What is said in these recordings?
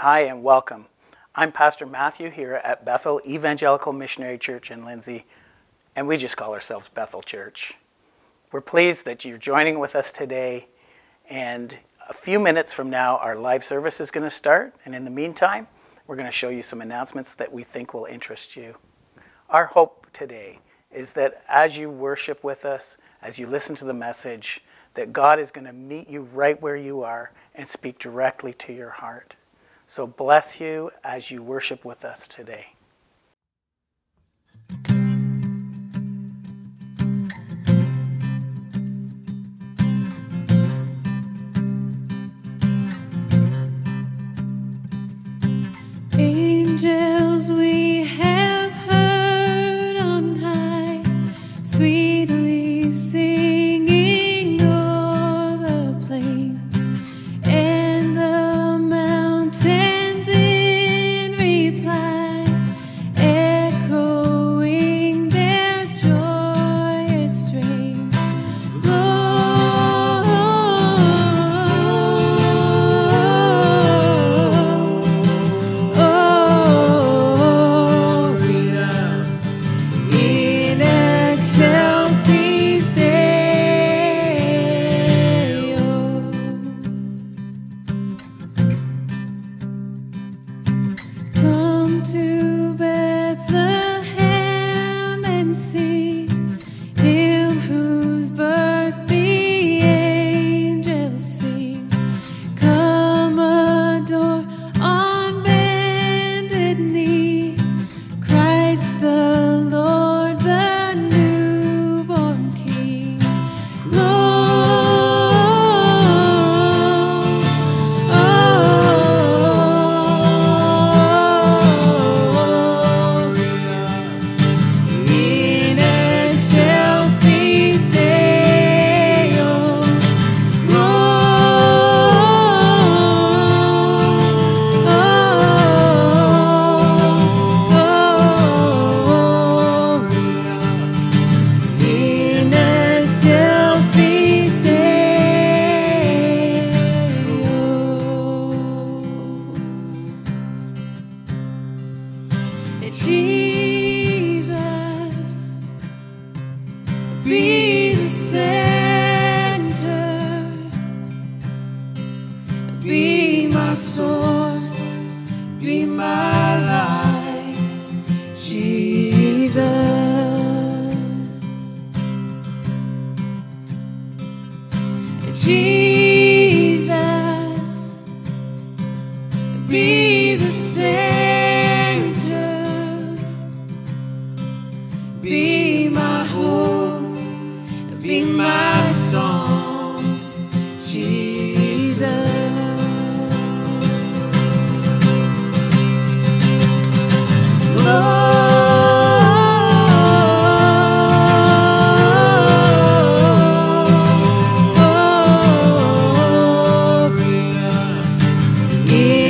Hi and welcome. I'm Pastor Matthew here at Bethel Evangelical Missionary Church in Lindsay, and we just call ourselves Bethel Church. We're pleased that you're joining with us today, and a few minutes from now our live service is going to start, and in the meantime we're going to show you some announcements that we think will interest you. Our hope today is that as you worship with us, as you listen to the message, that God is going to meet you right where you are and speak directly to your heart. So bless you as you worship with us today. Angels we have heard on high, sweetly sing.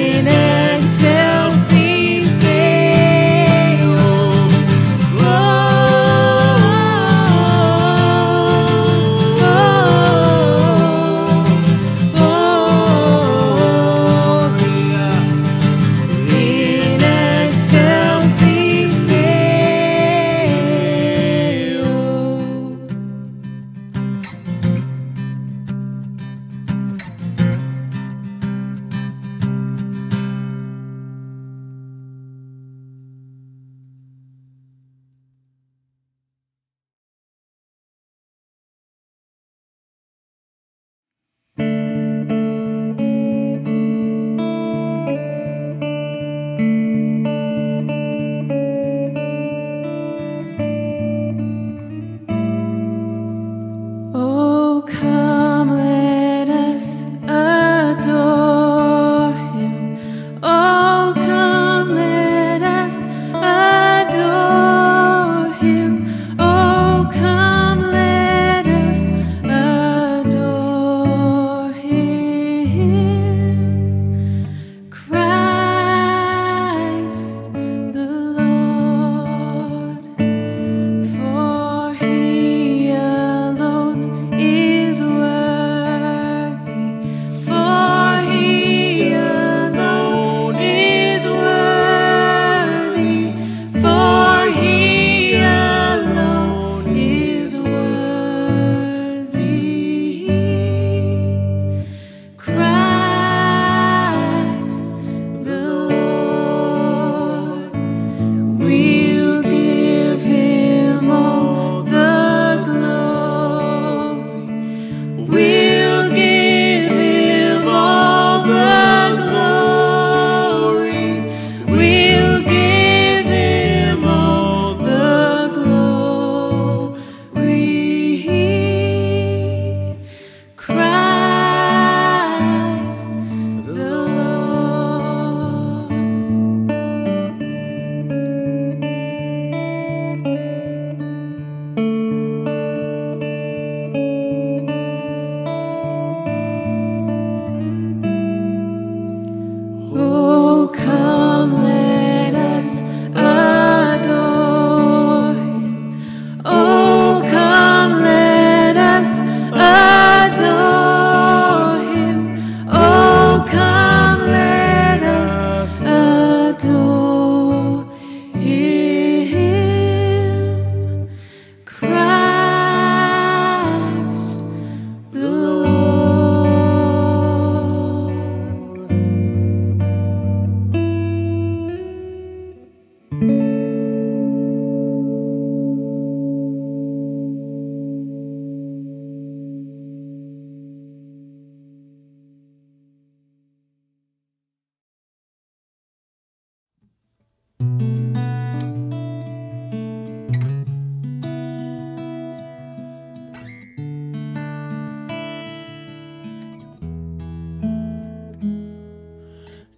In excelsis.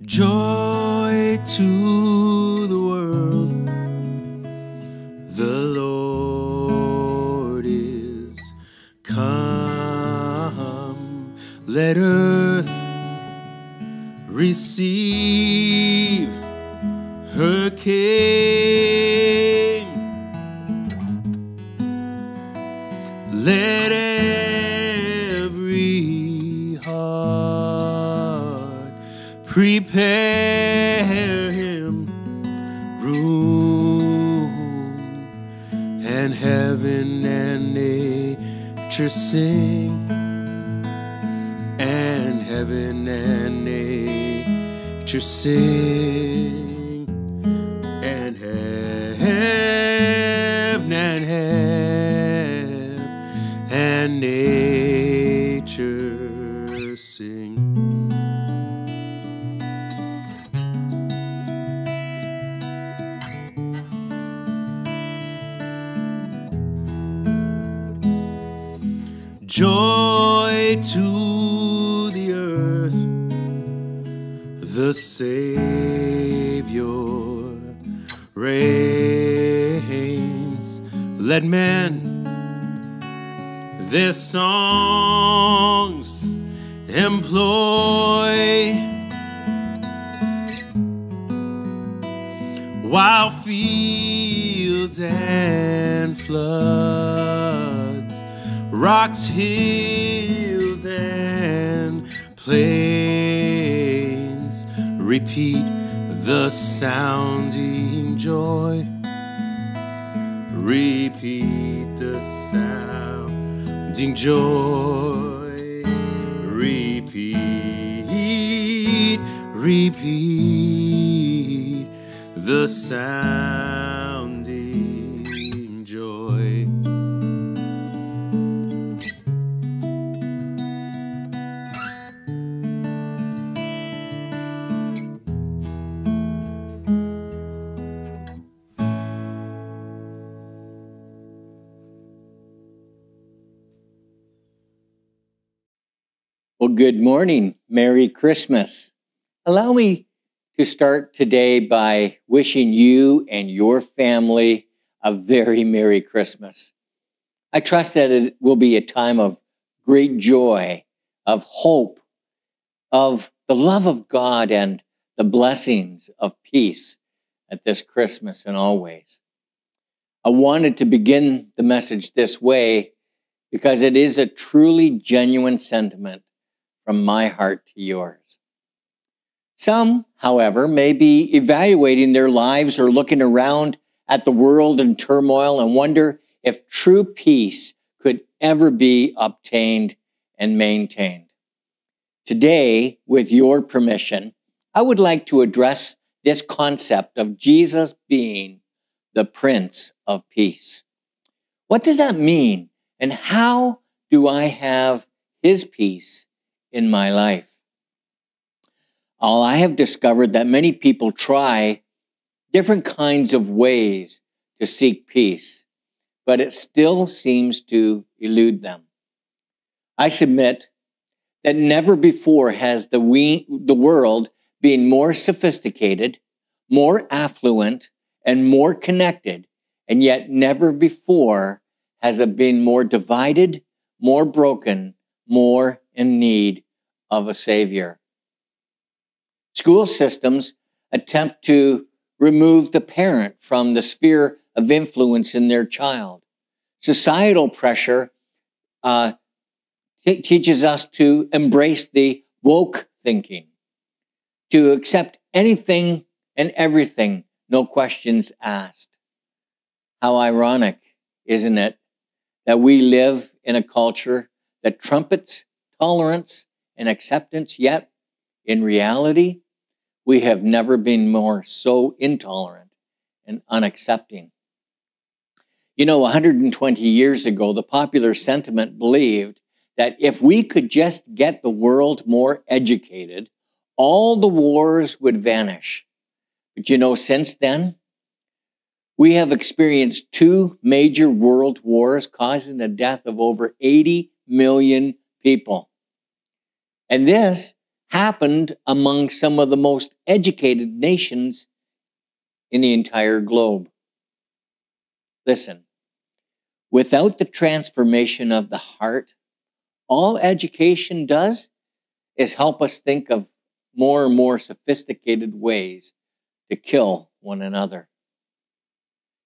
Joy to the world, the Lord is come. Let earth receive her King. Let every heart prepare him room, and heaven and nature sing, and heaven and nature sing, and heaven and nature sing. Joy to the earth, the Savior reigns. Let men their songs employ, while fields and floods, rocks, hills, and plains repeat the sounding joy. Repeat the sounding joy. Repeat, repeat the sounding joy. Well, good morning. Merry Christmas. Allow me to start today by wishing you and your family a very Merry Christmas. I trust that it will be a time of great joy, of hope, of the love of God, and the blessings of peace at this Christmas and always. I wanted to begin the message this way because it is a truly genuine sentiment from my heart to yours. Some, however, may be evaluating their lives or looking around at the world in turmoil and wonder if true peace could ever be obtained and maintained. Today, with your permission, I would like to address this concept of Jesus being the Prince of Peace. What does that mean, and how do I have his peace in my life? I have discovered that many people try different kinds of ways to seek peace, but it still seems to elude them. I submit that never before has the world been more sophisticated, more affluent, and more connected, and yet never before has it been more divided, more broken, more in need of a Savior. School systems attempt to remove the parent from the sphere of influence in their child. Societal pressure teaches us to embrace the woke thinking, to accept anything and everything, no questions asked. How ironic, isn't it, that we live in a culture that trumpets tolerance and acceptance, yet in reality, we have never been more so intolerant and unaccepting. You know, 120 years ago, the popular sentiment believed that if we could just get the world more educated, all the wars would vanish. But you know, since then, we have experienced two major world wars causing the death of over 80 million people. And this happened among some of the most educated nations in the entire globe. Listen, without the transformation of the heart, all education does is help us think of more and more sophisticated ways to kill one another.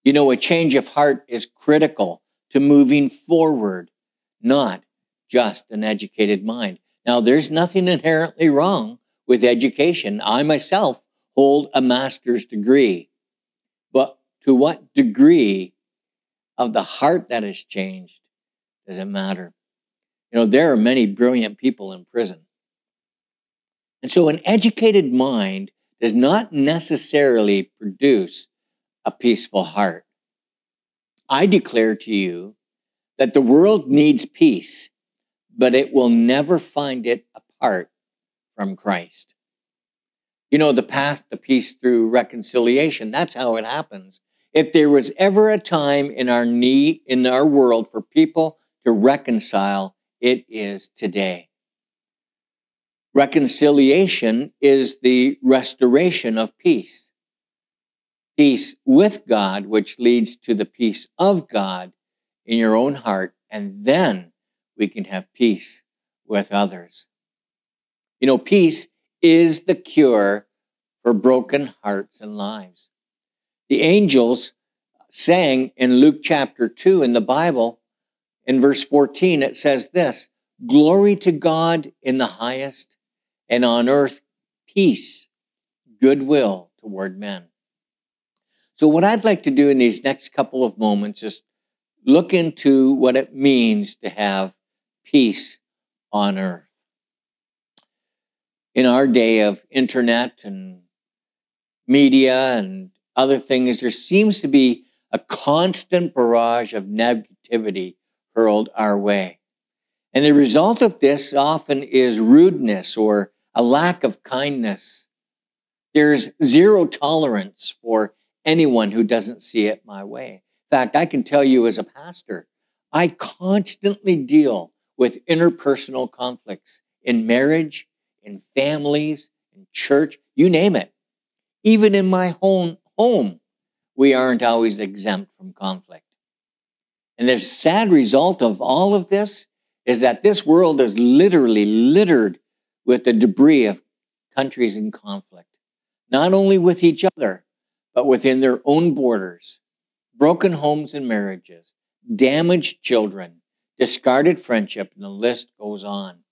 You know, a change of heart is critical to moving forward, not just an educated mind. Now, there's nothing inherently wrong with education. I myself hold a master's degree. But to what degree of the heart that has changed doesn't matter. You know, there are many brilliant people in prison. And so an educated mind does not necessarily produce a peaceful heart. I declare to you that the world needs peace, but it will never find it apart from Christ. You know, the path to peace through reconciliation, that's how it happens. If there was ever a time in our world for people to reconcile, it is today. Reconciliation is the restoration of peace. Peace with God, which leads to the peace of God in your own heart, and then we can have peace with others. You know, peace is the cure for broken hearts and lives. The angels sang in Luke chapter 2 in the Bible, in verse 14, it says this, "Glory to God in the highest, and on earth peace, goodwill toward men." So what I'd like to do in these next couple of moments is look into what it means to have peace on earth. In our day of internet and media and other things, there seems to be a constant barrage of negativity hurled our way. And the result of this often is rudeness or a lack of kindness. There's zero tolerance for anyone who doesn't see it my way. In fact, I can tell you as a pastor, I constantly deal with interpersonal conflicts in marriage, in families, in church, you name it. Even in my own home, we aren't always exempt from conflict. And the sad result of all of this is that this world is literally littered with the debris of countries in conflict, not only with each other, but within their own borders, broken homes and marriages, damaged children, discarded friendship, and the list goes on.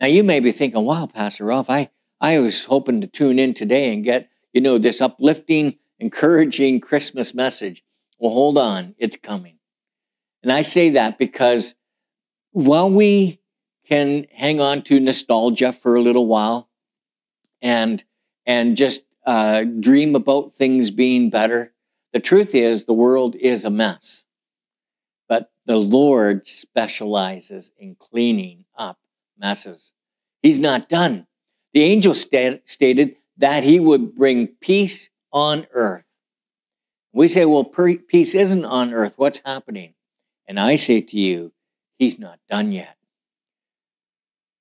Now, you may be thinking, wow, Pastor Ralph, I was hoping to tune in today and get, you know, this uplifting, encouraging Christmas message. Well, hold on, it's coming. And I say that because while we can hang on to nostalgia for a little while and just dream about things being better, the truth is the world is a mess. But the Lord specializes in cleaning up messes. He's not done. The angel stated that he would bring peace on earth. We say, well, peace isn't on earth. What's happening? And I say to you, he's not done yet.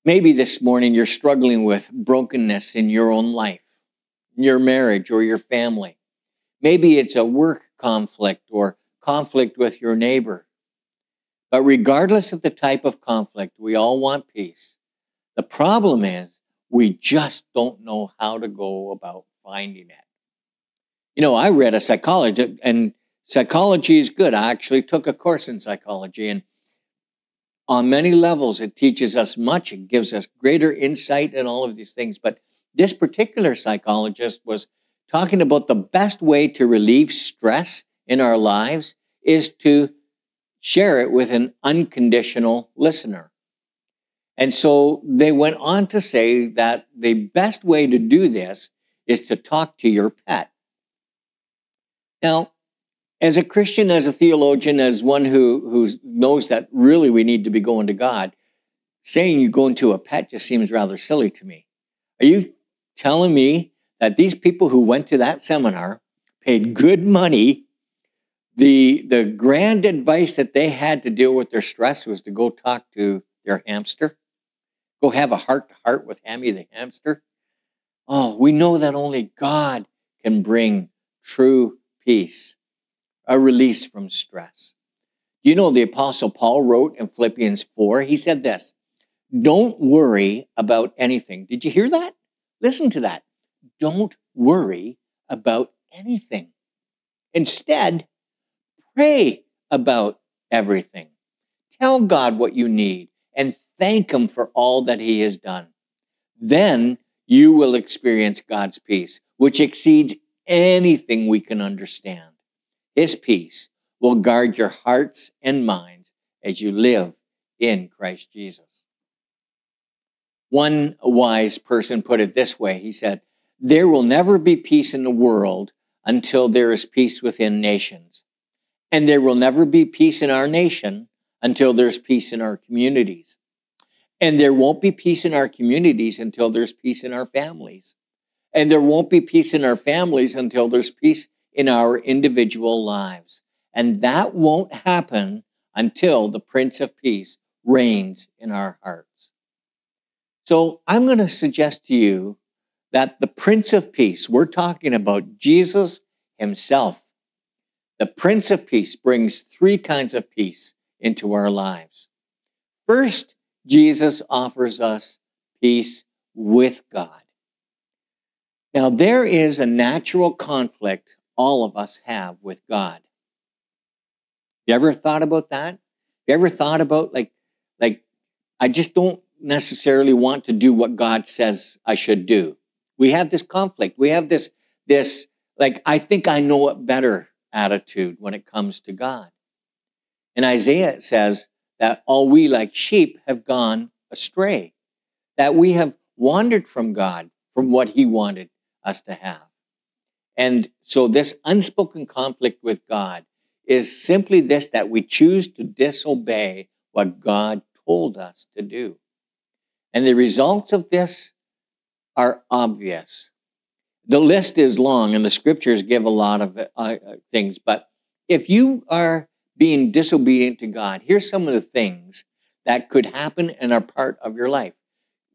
Maybe this morning you're struggling with brokenness in your own life, your marriage or your family. Maybe it's a work conflict or conflict with your neighbor. But regardless of the type of conflict, we all want peace. The problem is we just don't know how to go about finding it. You know, I read a psychologist, and psychology is good. I actually took a course in psychology, and on many levels it teaches us much. It gives us greater insight and all of these things, but this particular psychologist was talking about the best way to relieve stress in our lives is to share it with an unconditional listener. And so they went on to say that the best way to do this is to talk to your pet. Now, as a Christian, as a theologian, as one who knows that really we need to be going to God, saying you go into a pet just seems rather silly to me. Are you telling me that these people who went to that seminar paid good money. The grand advice that they had to deal with their stress was to go talk to their hamster, go have a heart-to-heart with Hammy the hamster. Oh, we know that only God can bring true peace, a release from stress. You know, the Apostle Paul wrote in Philippians 4, he said this, don't worry about anything. Did you hear that? Listen to that. Don't worry about anything. Instead, pray about everything. Tell God what you need and thank Him for all that He has done. Then you will experience God's peace, which exceeds anything we can understand. His peace will guard your hearts and minds as you live in Christ Jesus. One wise person put it this way. He said, there will never be peace in the world until there is peace within nations. And there will never be peace in our nation until there's peace in our communities. And there won't be peace in our communities until there's peace in our families. And there won't be peace in our families until there's peace in our individual lives. And that won't happen until the Prince of Peace reigns in our hearts. So I'm going to suggest to you that the Prince of Peace, we're talking about Jesus Himself. The Prince of Peace brings three kinds of peace into our lives. First, Jesus offers us peace with God. Now, there is a natural conflict all of us have with God. You ever thought about that? You ever thought about, like I just don't necessarily want to do what God says I should do. We have this conflict. We have this like, I think I know it better attitude when it comes to God. In Isaiah, it says that all we like sheep have gone astray, that we have wandered from God, from what He wanted us to have. And so this unspoken conflict with God is simply this, that we choose to disobey what God told us to do. And the results of this are obvious. The list is long, and the scriptures give a lot of things, but if you are being disobedient to God, here's some of the things that could happen and are part of your life.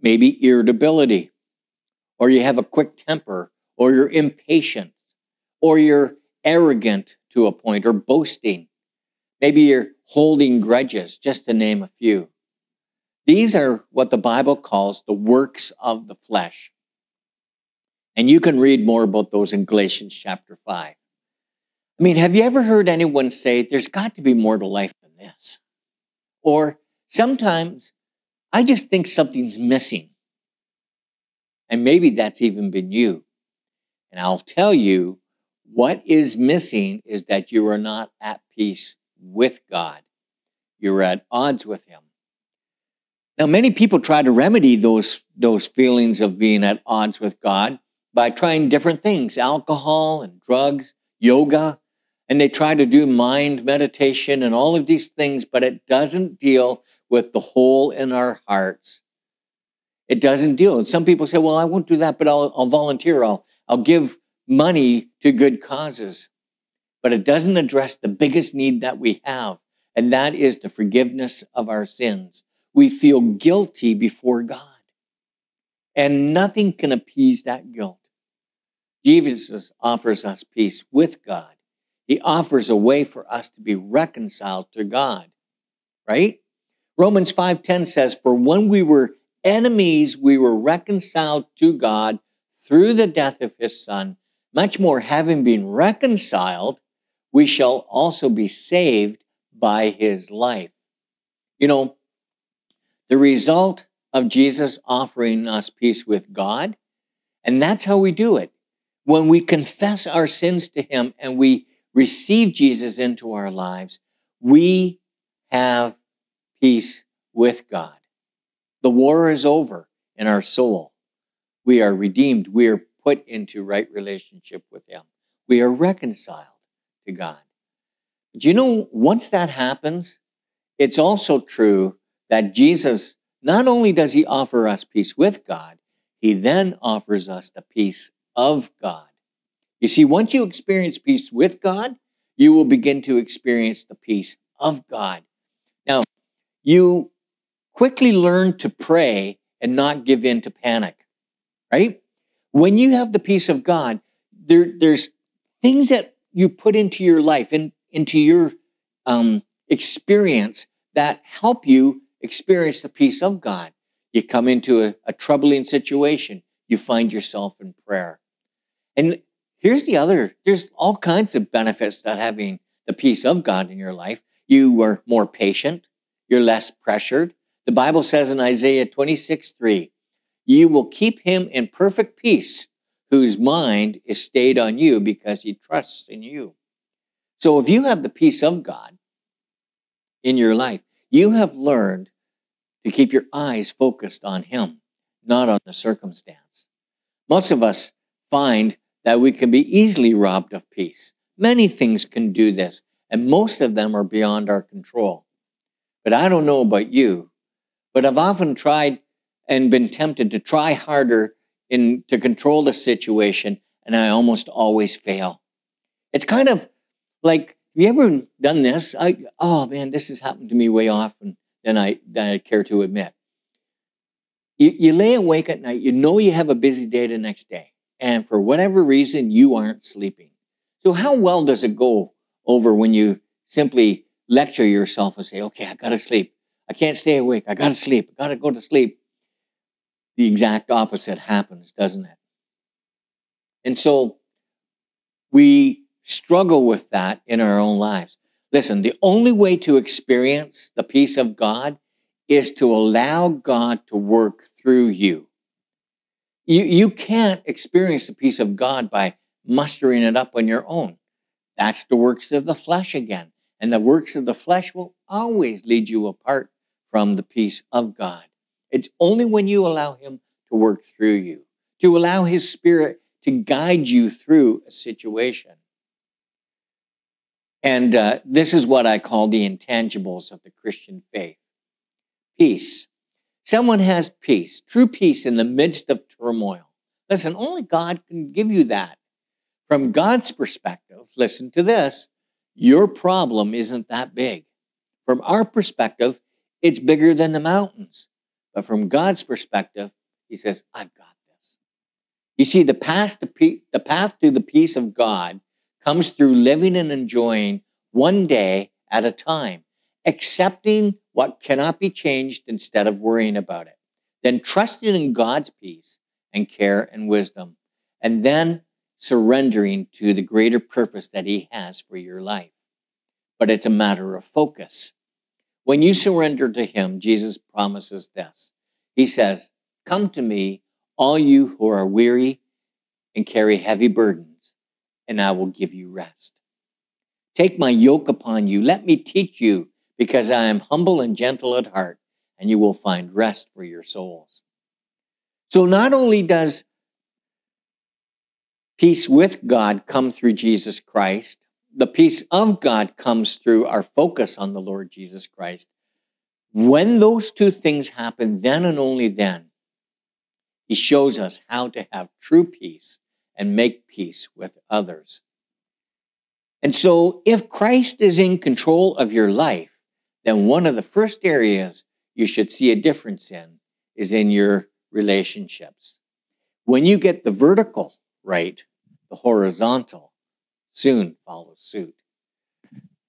Maybe irritability, or you have a quick temper, or you're impatient, or you're arrogant to a point, or boasting. Maybe you're holding grudges, just to name a few. These are what the Bible calls the works of the flesh. And you can read more about those in Galatians chapter 5. I mean, have you ever heard anyone say, there's got to be more to life than this? Or sometimes, I just think something's missing. And maybe that's even been you. And I'll tell you, what is missing is that you are not at peace with God. You're at odds with Him. Now, many people try to remedy those feelings of being at odds with God by trying different things, alcohol and drugs, yoga, and they try to do mind meditation and all of these things, but it doesn't deal with the hole in our hearts. It doesn't deal. And some people say, well, I won't do that, but I'll volunteer. I'll give money to good causes. But it doesn't address the biggest need that we have, and that is the forgiveness of our sins. We feel guilty before God, and nothing can appease that guilt. Jesus offers us peace with God. He offers a way for us to be reconciled to God, right? Romans 5:10 says, for when we were enemies, we were reconciled to God through the death of His Son. Much more, having been reconciled, we shall also be saved by His life. You know, the result of Jesus offering us peace with God, and that's how we do it. When we confess our sins to Him and we receive Jesus into our lives, we have peace with God. The war is over in our soul. We are redeemed. We are put into right relationship with Him. We are reconciled to God. Do you know, once that happens, it's also true that Jesus, not only does He offer us peace with God, He then offers us the peace of God. You see, once you experience peace with God, you will begin to experience the peace of God. Now, you quickly learn to pray and not give in to panic, right? When you have the peace of God, there's things that you put into your life and into your experience that help you experience the peace of God. You come into a troubling situation, you find yourself in prayer. And here's the other, there's all kinds of benefits to having the peace of God in your life. You are more patient, you're less pressured. The Bible says in Isaiah 26:3, you will keep him in perfect peace whose mind is stayed on you because he trusts in you. So if you have the peace of God in your life, you have learned to keep your eyes focused on him, not on the circumstance. Most of us find that we can be easily robbed of peace. Many things can do this, and most of them are beyond our control. But I don't know about you, but I've often tried and been tempted to try harder to control the situation, and I almost always fail. It's kind of like, have you ever done this? This has happened to me way often than I care to admit. You lay awake at night, you know you have a busy day the next day, and for whatever reason, you aren't sleeping. So how well does it go over when you simply lecture yourself and say, okay, I gotta sleep. I can't stay awake, I gotta sleep, I gotta go to sleep. The exact opposite happens, doesn't it? And so we struggle with that in our own lives. Listen, the only way to experience the peace of God is to allow God to work through you. You can't experience the peace of God by mustering it up on your own. That's the works of the flesh again. And the works of the flesh will always lead you apart from the peace of God. It's only when you allow him to work through you, to allow his Spirit to guide you through a situation. And this is what I call the intangibles of the Christian faith. Peace. Someone has peace, true peace in the midst of turmoil. Listen, only God can give you that. From God's perspective, listen to this, your problem isn't that big. From our perspective, it's bigger than the mountains. But from God's perspective, he says, I've got this. You see, the path to the peace of God comes through living and enjoying one day at a time, accepting what cannot be changed instead of worrying about it, then trusting in God's peace and care and wisdom, and then surrendering to the greater purpose that he has for your life. But it's a matter of focus. When you surrender to him, Jesus promises this. He says, come to me, all you who are weary and carry heavy burdens, and I will give you rest. Take my yoke upon you. Let me teach you, because I am humble and gentle at heart, and you will find rest for your souls. So not only does peace with God come through Jesus Christ, the peace of God comes through our focus on the Lord Jesus Christ. When those two things happen, then and only then, he shows us how to have true peace and make peace with others. And so if Christ is in control of your life, then one of the first areas you should see a difference in is in your relationships. When you get the vertical right, the horizontal soon follows suit.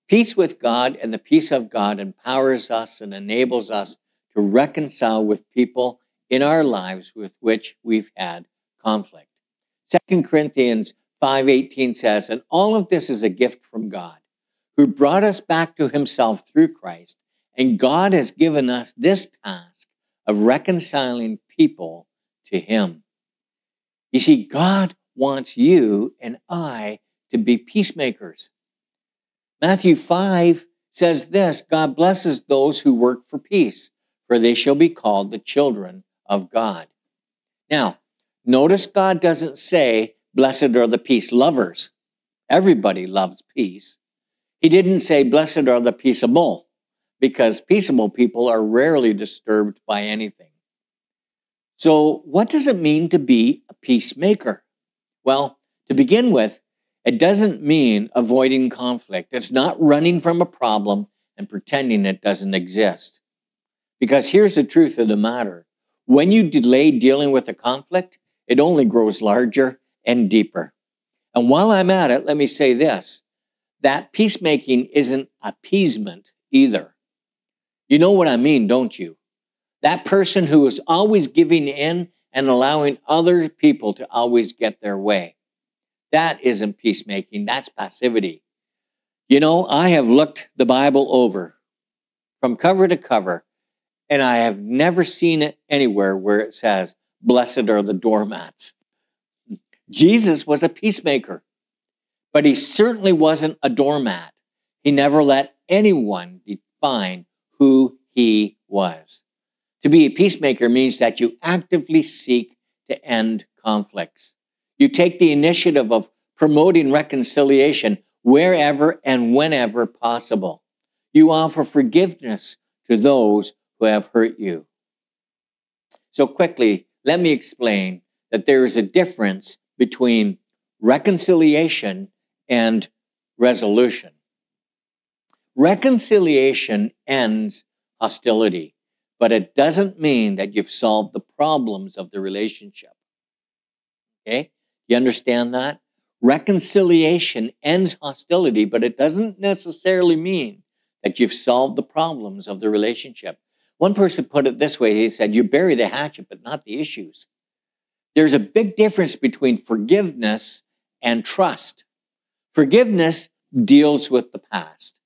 Peace with God and the peace of God empowers us and enables us to reconcile with people in our lives with which we've had conflict. 2 Corinthians 5:18 says, and all of this is a gift from God, who brought us back to himself through Christ, and God has given us this task of reconciling people to him. You see, God wants you and I to be peacemakers. Matthew 5 says this, God blesses those who work for peace, for they shall be called the children of God. Now, notice God doesn't say, blessed are the peace lovers. Everybody loves peace. He didn't say, blessed are the peaceable, because peaceable people are rarely disturbed by anything. So what does it mean to be a peacemaker? Well, to begin with, it doesn't mean avoiding conflict. It's not running from a problem and pretending it doesn't exist. Because here's the truth of the matter. When you delay dealing with a conflict, it only grows larger and deeper. And while I'm at it, let me say this, that peacemaking isn't appeasement either. You know what I mean, don't you? That person who is always giving in and allowing other people to always get their way. That isn't peacemaking, that's passivity. You know, I have looked the Bible over from cover to cover, and I have never seen it anywhere where it says, "Blessed are the doormats." Jesus was a peacemaker, but he certainly wasn't a doormat. He never let anyone define who he was. To be a peacemaker means that you actively seek to end conflicts. You take the initiative of promoting reconciliation wherever and whenever possible. You offer forgiveness to those who have hurt you. So quickly, let me explain that there is a difference between reconciliation and resolution. Reconciliation ends hostility, but it doesn't mean that you've solved the problems of the relationship. Okay? You understand that? Reconciliation ends hostility, but it doesn't necessarily mean that you've solved the problems of the relationship. One person put it this way, he said, you bury the hatchet, but not the issues. There's a big difference between forgiveness and trust. Forgiveness deals with the past.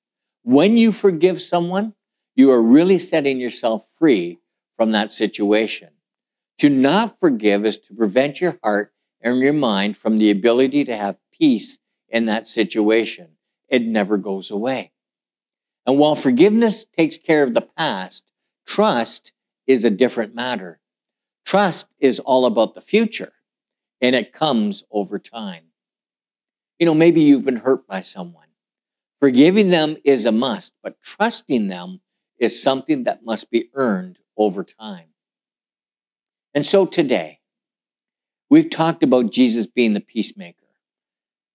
When you forgive someone, you are really setting yourself free from that situation. To not forgive is to prevent your heart and your mind from the ability to have peace in that situation. It never goes away. And while forgiveness takes care of the past, trust is a different matter. Trust is all about the future, and it comes over time. You know, maybe you've been hurt by someone. Forgiving them is a must, but trusting them is something that must be earned over time. And so today, we've talked about Jesus being the peacemaker,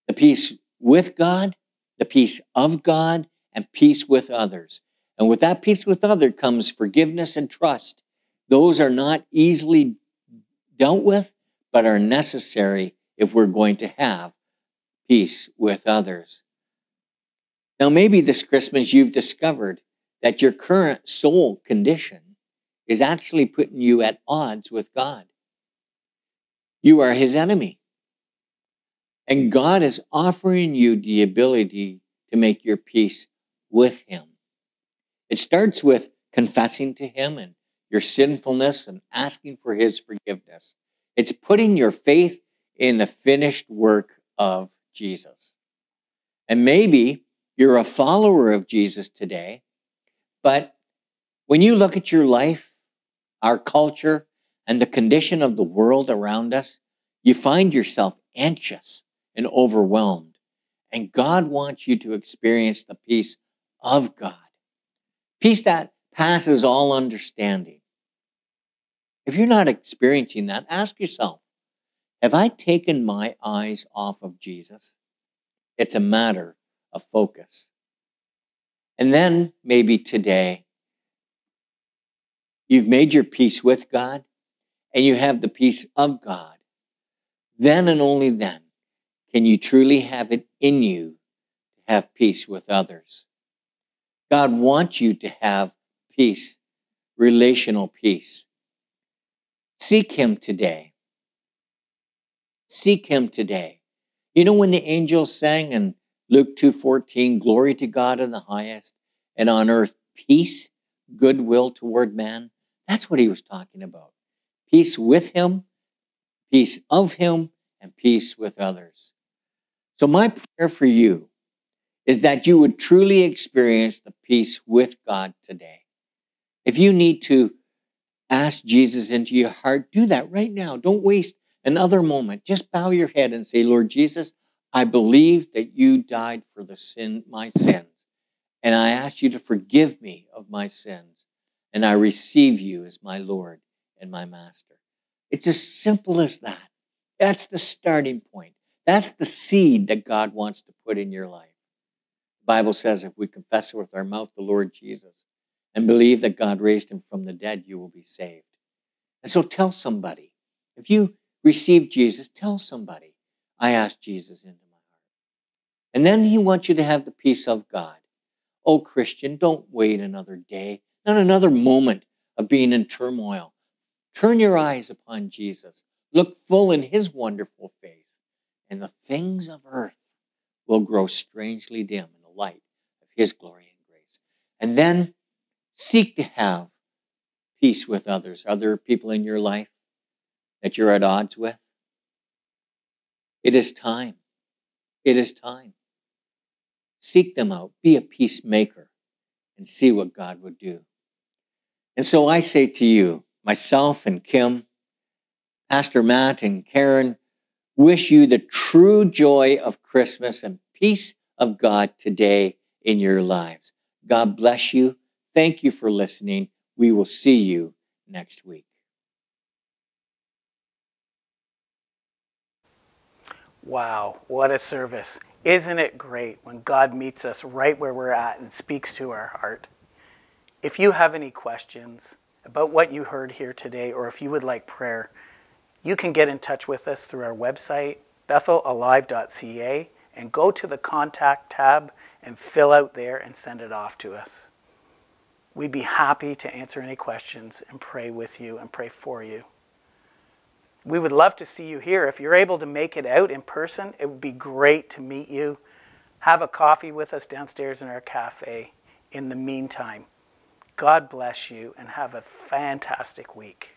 the peace with God, the peace of God, and peace with others. And with that peace with others comes forgiveness and trust. Those are not easily dealt with, but are necessary if we're going to have peace with others. Now, maybe this Christmas you've discovered that your current soul condition is actually putting you at odds with God. You are his enemy. And God is offering you the ability to make your peace with him. It starts with confessing to him and your sinfulness and asking for his forgiveness. It's putting your faith in the finished work of Jesus. And maybe you're a follower of Jesus today, but when you look at your life, our culture, and the condition of the world around us, you find yourself anxious and overwhelmed. And God wants you to experience the peace of God. Peace that passes all understanding. If you're not experiencing that, ask yourself, have I taken my eyes off of Jesus? It's a matter of focus. And then maybe today, you've made your peace with God and you have the peace of God. Then and only then can you truly have it in you to have peace with others. God wants you to have peace, relational peace. Seek him today. Seek him today. You know when the angels sang in Luke 2:14, glory to God in the highest, and on earth peace, goodwill toward man? That's what he was talking about. Peace with him, peace of him, and peace with others. So my prayer for you is that you would truly experience the peace with God today. If you need to ask Jesus into your heart, do that right now. Don't waste another moment. Just bow your head and say, Lord Jesus, I believe that you died for my sins, and I ask you to forgive me of my sins, and I receive you as my Lord and my Master. It's as simple as that. That's the starting point. That's the seed that God wants to put in your life. The Bible says if we confess with our mouth the Lord Jesus and believe that God raised him from the dead, you will be saved. And so tell somebody. If you receive Jesus, tell somebody, I asked Jesus into my heart. And then he wants you to have the peace of God. Oh, Christian, don't wait another day, not another moment of being in turmoil. Turn your eyes upon Jesus. Look full in his wonderful face. And the things of earth will grow strangely dim in the light of his glory and grace. And then seek to have peace with others. Are there people in your life that you're at odds with? It is time. It is time. Seek them out. Be a peacemaker and see what God would do. And so I say to you, myself and Kim, Pastor Matt and Karen, wish you the true joy of Christmas and peace of God today in your lives. God bless you. Thank you for listening. We will see you next week. Wow, what a service. Isn't it great when God meets us right where we're at and speaks to our heart? If you have any questions about what you heard here today, or if you would like prayer, you can get in touch with us through our website, bethelalive.ca, and go to the contact tab and fill out there and send it off to us. We'd be happy to answer any questions and pray with you and pray for you. We would love to see you here. If you're able to make it out in person, it would be great to meet you. Have a coffee with us downstairs in our cafe. In the meantime, God bless you and have a fantastic week.